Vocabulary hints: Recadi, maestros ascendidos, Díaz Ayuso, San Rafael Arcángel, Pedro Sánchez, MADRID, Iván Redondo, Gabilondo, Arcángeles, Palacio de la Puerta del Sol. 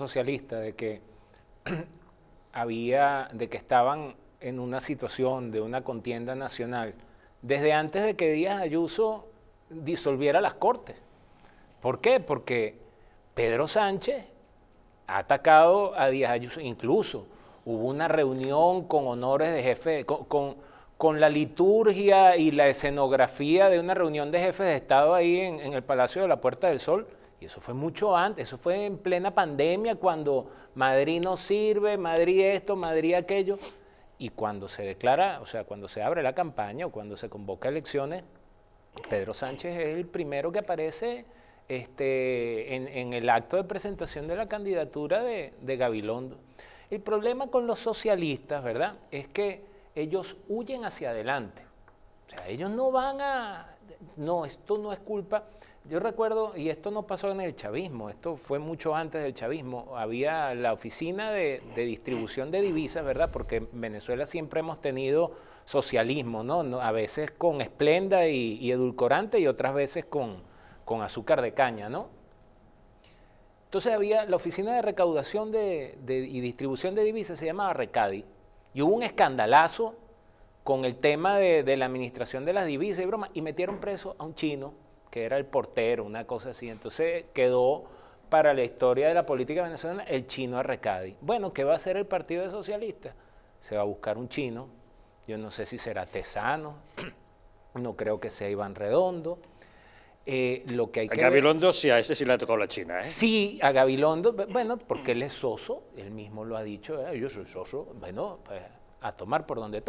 Socialista de que estaban en una situación de una contienda nacional desde antes de que Díaz Ayuso disolviera las Cortes. ¿Por qué? Porque Pedro Sánchez ha atacado a Díaz Ayuso, incluso hubo una reunión con honores de jefe, con la liturgia y la escenografía de una reunión de jefes de Estado ahí en el Palacio de la Puerta del Sol. Y eso fue mucho antes, eso fue en plena pandemia, cuando Madrid no sirve, Madrid esto, Madrid aquello. Y cuando se declara, o sea, cuando se abre la campaña o cuando se convoca elecciones, Pedro Sánchez es el primero que aparece en el acto de presentación de la candidatura de Gabilondo. El problema con los socialistas, ¿verdad?, es que ellos huyen hacia adelante. O sea, ellos no van a... No, esto no es culpa... Yo recuerdo, y esto no pasó en el chavismo, esto fue mucho antes del chavismo, había la oficina de distribución de divisas, ¿verdad? Porque en Venezuela siempre hemos tenido socialismo, ¿no? A veces con esplenda y edulcorante y otras veces con azúcar de caña, ¿no? Entonces había la oficina de recaudación y distribución de divisas, se llamaba Recadi, y hubo un escandalazo con el tema de la administración de las divisas y broma, y metieron preso a un chino, que era el portero, una cosa así. Entonces quedó para la historia de la política venezolana el chino a Recadi. Bueno, ¿qué va a hacer el Partido de Socialistas? Se va a buscar un chino, yo no sé si será Tesano, no creo que sea Iván Redondo. Lo que hay que... A Gabilondo sí, a ese sí le ha tocado la China, ¿eh? Sí, a Gabilondo, bueno, porque él es soso, él mismo lo ha dicho, ¿verdad? Yo soy soso, bueno, pues, a tomar por donde toque.